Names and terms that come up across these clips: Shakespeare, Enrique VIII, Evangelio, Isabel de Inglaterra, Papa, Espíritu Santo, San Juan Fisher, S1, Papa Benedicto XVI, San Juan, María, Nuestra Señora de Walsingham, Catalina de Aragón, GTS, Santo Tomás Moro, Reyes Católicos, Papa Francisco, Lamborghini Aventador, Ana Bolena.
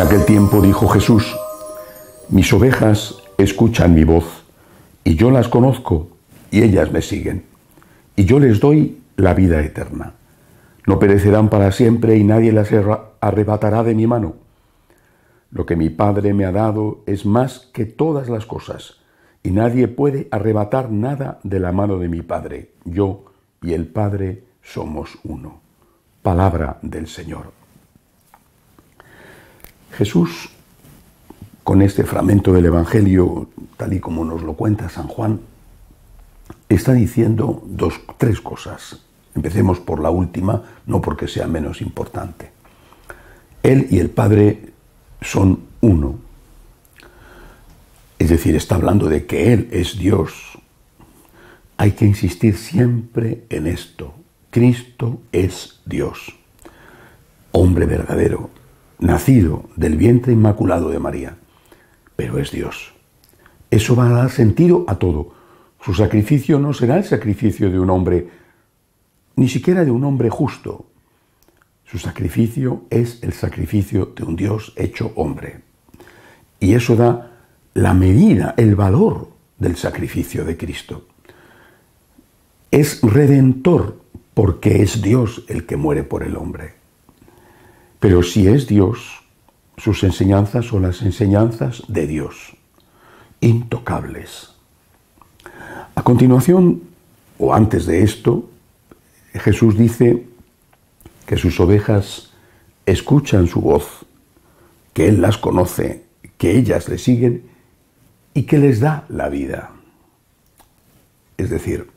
En aquel tiempo dijo Jesús: mis ovejas escuchan mi voz, y yo las conozco, y ellas me siguen, y yo les doy la vida eterna. No perecerán para siempre, y nadie las arrebatará de mi mano. Lo que mi Padre me ha dado es más que todas las cosas, y nadie puede arrebatar nada de la mano de mi Padre. Yo y el Padre somos uno. Palabra del Señor. Jesús, con este fragmento del Evangelio, tal y como nos lo cuenta San Juan, está diciendo tres cosas. Empecemos por la última, no porque sea menos importante. Él y el Padre son uno. Es decir, está hablando de que Él es Dios. Hay que insistir siempre en esto. Cristo es Dios, hombre verdadero, nacido del vientre inmaculado de María, pero es Dios. Eso va a dar sentido a todo. Su sacrificio no será el sacrificio de un hombre, ni siquiera de un hombre justo. Su sacrificio es el sacrificio de un Dios hecho hombre. Y eso da la medida, el valor del sacrificio de Cristo. Es redentor porque es Dios el que muere por el hombre. Pero si es Dios, sus enseñanzas son las enseñanzas de Dios, intocables. A continuación, o antes de esto, Jesús dice que sus ovejas escuchan su voz, que Él las conoce, que ellas le siguen y que les da la vida. Es decir,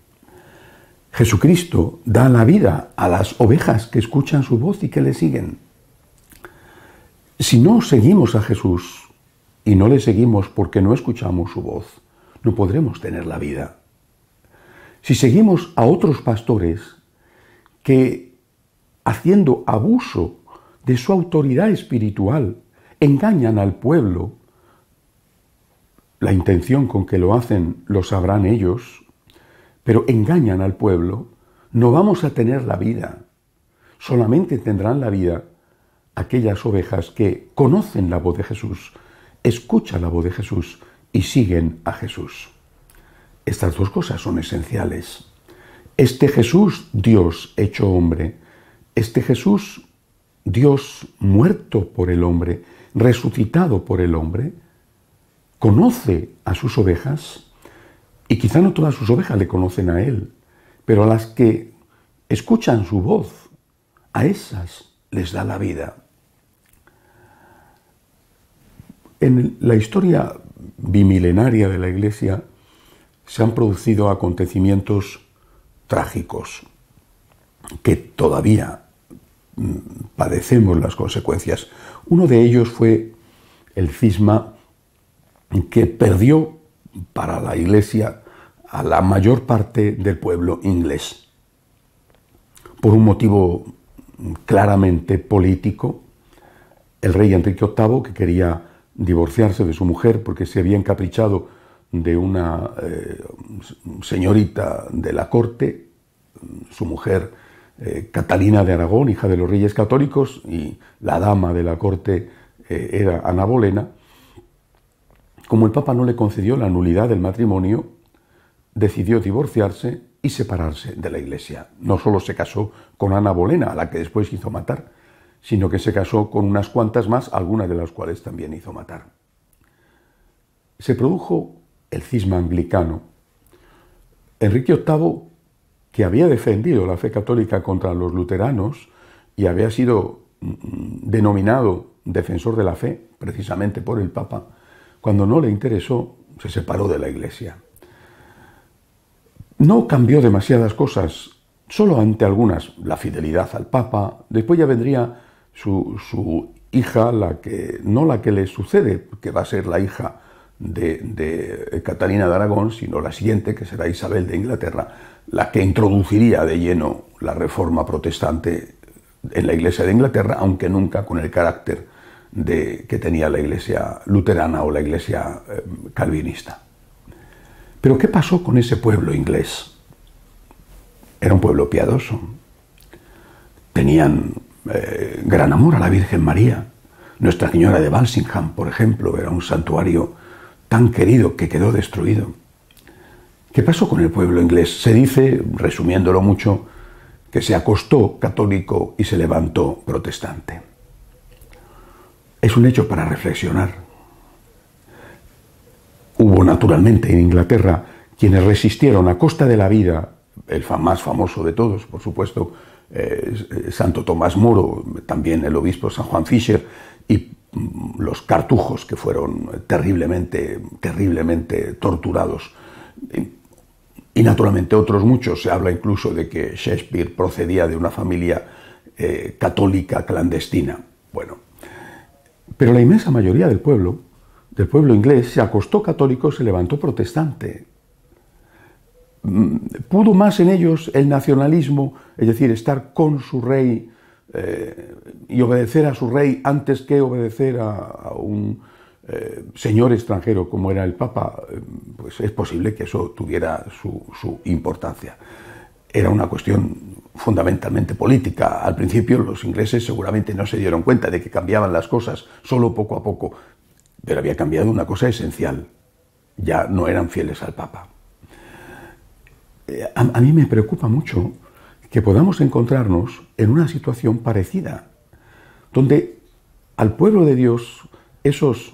Jesucristo da la vida a las ovejas que escuchan su voz y que le siguen. Si no seguimos a Jesús y no le seguimos porque no escuchamos su voz, no podremos tener la vida. Si seguimos a otros pastores que, haciendo abuso de su autoridad espiritual, engañan al pueblo, la intención con que lo hacen lo sabrán ellos, pero engañan al pueblo, no vamos a tener la vida. Solamente tendrán la vida aquellas ovejas que conocen la voz de Jesús, escuchan la voz de Jesús y siguen a Jesús. Estas dos cosas son esenciales. Este Jesús, Dios hecho hombre, este Jesús, Dios muerto por el hombre, resucitado por el hombre, conoce a sus ovejas, y quizá no todas sus ovejas le conocen a Él, pero a las que escuchan su voz, a esas les da la vida. En la historia bimilenaria de la Iglesia se han producido acontecimientos trágicos que todavía padecemos las consecuencias. Uno de ellos fue el cisma que perdió para la Iglesia a la mayor parte del pueblo inglés por un motivo claramente político. El rey Enrique VIII, que quería divorciarse de su mujer porque se había encaprichado de una señorita de la corte, su mujer Catalina de Aragón, hija de los Reyes Católicos, y la dama de la corte era Ana Bolena. Como el Papa no le concedió la nulidad del matrimonio, decidió divorciarse y separarse de la Iglesia. No solo se casó con Ana Bolena, a la que después hizo matar, sino que se casó con unas cuantas más, algunas de las cuales también hizo matar. Se produjo el cisma anglicano. Enrique VIII, que había defendido la fe católica contra los luteranos y había sido denominado defensor de la fe, precisamente por el Papa, cuando no le interesó, se separó de la Iglesia. No cambió demasiadas cosas, solo ante algunas, la fidelidad al Papa. Después ya vendría su hija, no la que le sucede, que va a ser la hija de Catalina de Aragón, sino la siguiente, que será Isabel de Inglaterra, la que introduciría de lleno la reforma protestante en la Iglesia de Inglaterra, aunque nunca con el carácter que tenía la Iglesia luterana o la Iglesia calvinista. ¿Pero qué pasó con ese pueblo inglés? Era un pueblo piadoso. Tenían gran amor a la Virgen María. Nuestra Señora de Walsingham, por ejemplo, era un santuario tan querido que quedó destruido. ¿Qué pasó con el pueblo inglés? Se dice, resumiéndolo mucho, que se acostó católico y se levantó protestante. Es un hecho para reflexionar. Hubo naturalmente en Inglaterra quienes resistieron a costa de la vida, el más famoso de todos, por supuesto, Santo Tomás Moro, también el obispo San Juan Fisher, y los cartujos que fueron terriblemente torturados. Y naturalmente otros muchos. Se habla incluso de que Shakespeare procedía de una familia católica clandestina. Bueno, pero la inmensa mayoría del pueblo inglés, se acostó católico, se levantó protestante. Pudo más en ellos el nacionalismo, es decir, estar con su rey y obedecer a su rey antes que obedecer a un señor extranjero como era el Papa. Pues es posible que eso tuviera su importancia. Era una cuestión fundamentalmente política. Al principio los ingleses seguramente no se dieron cuenta de que cambiaban las cosas, solo poco a poco, pero había cambiado una cosa esencial: ya no eran fieles al Papa. A mí me preocupa mucho que podamos encontrarnos en una situación parecida, donde al pueblo de Dios, esos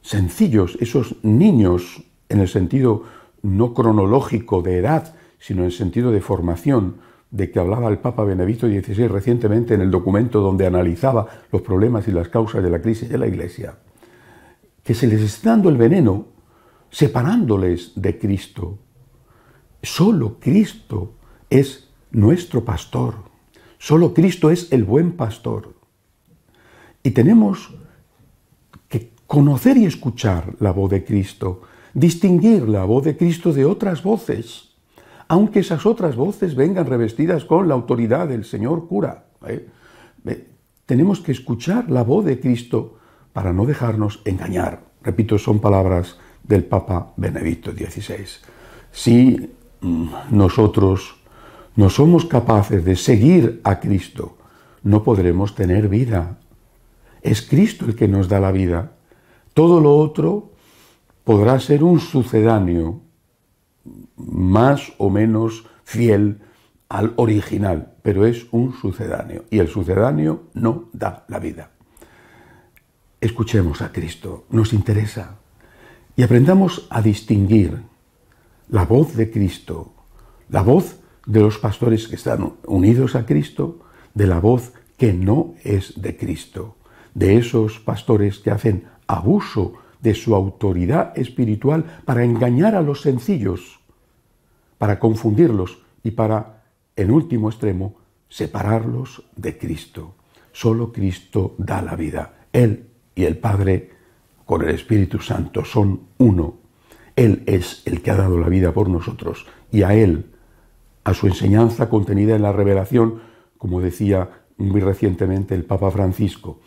sencillos, esos niños, en el sentido no cronológico de edad, sino en el sentido de formación, de que hablaba el Papa Benedicto XVI recientemente en el documento donde analizaba los problemas y las causas de la crisis de la Iglesia, que se les está dando el veneno, separándoles de Cristo. Solo Cristo es nuestro pastor, solo Cristo es el buen pastor. Y tenemos que conocer y escuchar la voz de Cristo, distinguir la voz de Cristo de otras voces, aunque esas otras voces vengan revestidas con la autoridad del señor cura. Tenemos que escuchar la voz de Cristo para no dejarnos engañar. Repito, son palabras del Papa Benedicto XVI. Si nosotros no somos capaces de seguir a Cristo, no podremos tener vida. Es Cristo el que nos da la vida. Todo lo otro podrá ser un sucedáneo más o menos fiel al original, pero es un sucedáneo, y el sucedáneo no da la vida. Escuchemos a Cristo, nos interesa, y aprendamos a distinguir la voz de Cristo, la voz de los pastores que están unidos a Cristo, de la voz que no es de Cristo, de esos pastores que hacen abuso de su autoridad espiritual para engañar a los sencillos, para confundirlos y para, en último extremo, separarlos de Cristo. Solo Cristo da la vida. Él y el Padre, con el Espíritu Santo, son uno. Él es el que ha dado la vida por nosotros, y a Él, a su enseñanza contenida en la revelación, como decía muy recientemente el Papa Francisco,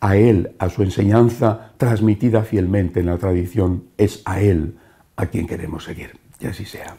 a Él, a su enseñanza transmitida fielmente en la tradición, es a Él a quien queremos seguir. Y así sea.